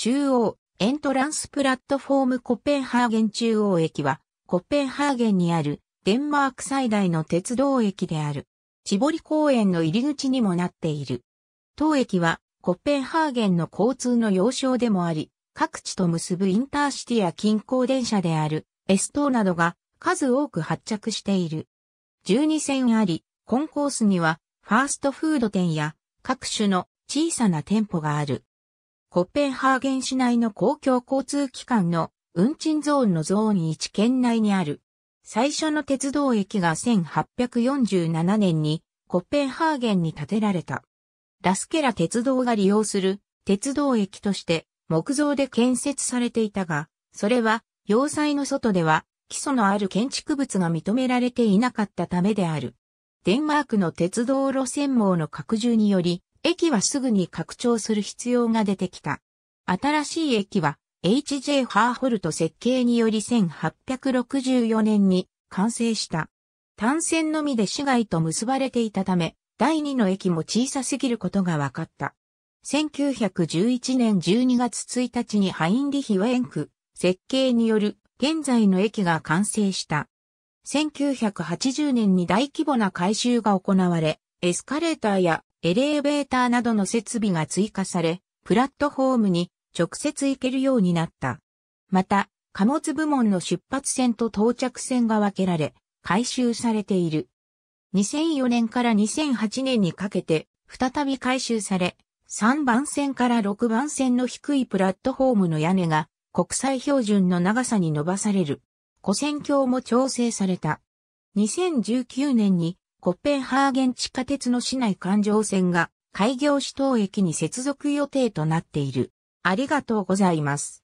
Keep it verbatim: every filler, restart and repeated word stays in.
中央、エントランスプラットフォームコペンハーゲン中央駅は、コペンハーゲンにある、デンマーク最大の鉄道駅である。チボリ公園の入り口にもなっている。当駅は、コペンハーゲンの交通の要衝でもあり、各地と結ぶインターシティや近郊電車である、エストーなどが数多く発着している。じゅうに線あり、コンコースには、ファーストフード店や、各種の小さな店舗がある。コペンハーゲン市内の公共交通機関の運賃ゾーンのゾーンいち圏内にある。最初の鉄道駅がせんはっぴゃくよんじゅうななねんにコペンハーゲンに建てられた。ラスケラ鉄道が利用する鉄道駅として木造で建設されていたが、それは要塞の外では基礎のある建築物が認められていなかったためである。デンマークの鉄道路線網の拡充により、駅はすぐに拡張する必要が出てきた。新しい駅は エイチジェイ ハーホルト設計によりせんはっぴゃくろくじゅうよねんに完成した。単線のみで市街と結ばれていたため、だいにの駅も小さすぎることが分かった。せんきゅうひゃくじゅういちねんじゅうにがつついたちにハインリヒ・ウェンク設計による現在の駅が完成した。せんきゅうひゃくはちじゅうねんに大規模な改修が行われ、エスカレーターやエレベーターなどの設備が追加され、プラットフォームに直接行けるようになった。また、貨物部門の出発線と到着線が分けられ、改修されている。にせんよねんからにせんはちねんにかけて、再び改修され、さんばんせんからろくばんせんの低いプラットフォームの屋根が、国際標準の長さに伸ばされる。跨線橋も調整された。にせんじゅうきゅうねんに、コペンハーゲン地下鉄の市内環状線が開業し当駅に接続予定となっている。ありがとうございます。